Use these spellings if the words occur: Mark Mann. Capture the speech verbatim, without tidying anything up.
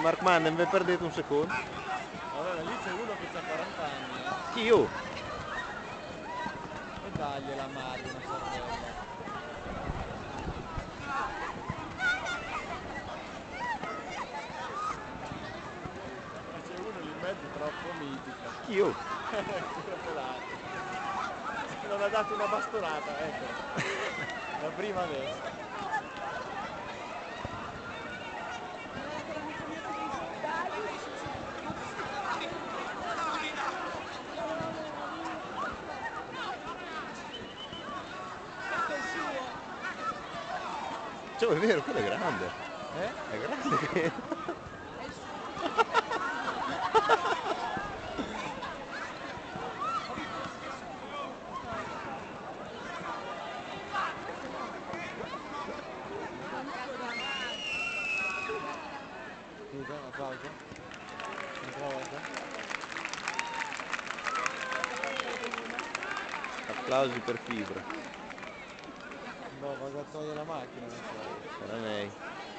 Mark Mann, non vi perdete un secondo. Allora lì c'è uno che c'ha quaranta anni. Chi io? E dagli la macchina, sorella. Ma c'è uno lì in mezzo troppo mitica. Chi io? Non ha dato una bastonata, ecco. La prima adesso. Cioè, è vero, quello è grande. Eh? È grande che... Scusa, una pausa. Una pausa. Applausi per fibra. No, vado a togliere la macchina. Era lei.